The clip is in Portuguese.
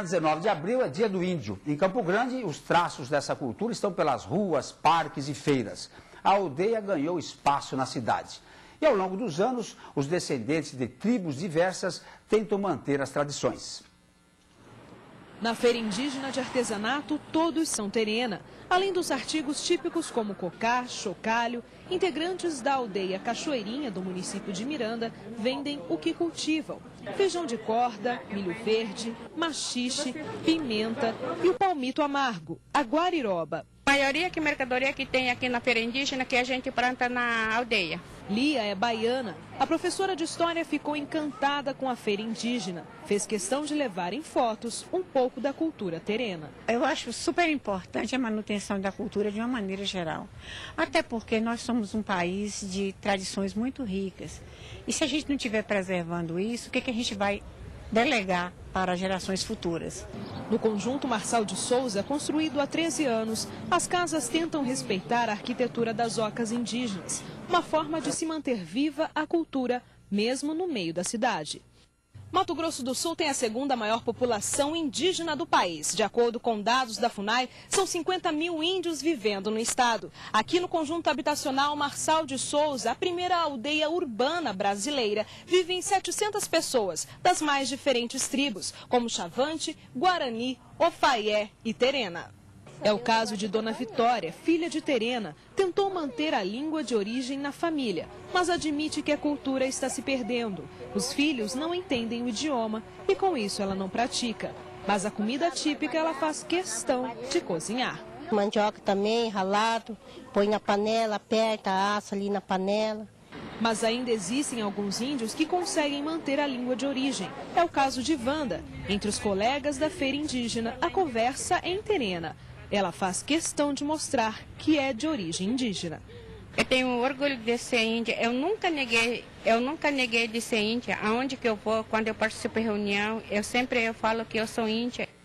dia 19 de abril é dia do índio. Em Campo Grande, os traços dessa cultura estão pelas ruas, parques e feiras. A aldeia ganhou espaço na cidade. E ao longo dos anos, os descendentes de tribos diversas tentam manter as tradições. Na feira indígena de artesanato, todos são terena, além dos artigos típicos como cocá, chocalho. Integrantes da aldeia Cachoeirinha, do município de Miranda, vendem o que cultivam. Feijão de corda, milho verde, maxixe, pimenta e o palmito amargo, a guariroba. A maioria que mercadoria que tem aqui na feira indígena que a gente planta na aldeia. Lia é baiana. A professora de história ficou encantada com a feira indígena. Fez questão de levar em fotos um pouco da cultura terena. Eu acho super importante a manutenção da cultura de uma maneira geral. Até porque nós somos um país de tradições muito ricas. E se a gente não estiver preservando isso, o que a gente vai delegar para gerações futuras? No conjunto Marçal de Souza, construído há 13 anos, as casas tentam respeitar a arquitetura das ocas indígenas, uma forma de se manter viva a cultura, mesmo no meio da cidade. Mato Grosso do Sul tem a segunda maior população indígena do país. De acordo com dados da FUNAI, são 50 mil índios vivendo no estado. Aqui no conjunto habitacional Marçal de Souza, a primeira aldeia urbana brasileira, vivem 700 pessoas das mais diferentes tribos, como Xavante, Guarani, Ofaié e Terena. É o caso de Dona Vitória, filha de Terena. Tentou manter a língua de origem na família, mas admite que a cultura está se perdendo. Os filhos não entendem o idioma e com isso ela não pratica. Mas a comida típica ela faz questão de cozinhar. Mandioca também, ralado, põe na panela, aperta, assa ali na panela. Mas ainda existem alguns índios que conseguem manter a língua de origem. É o caso de Wanda. Entre os colegas da feira indígena, a conversa é em terena. Ela faz questão de mostrar que é de origem indígena. Eu tenho orgulho de ser índia. Eu nunca neguei de ser índia. Aonde que eu vou, quando eu participo de reunião, eu sempre falo que eu sou índia.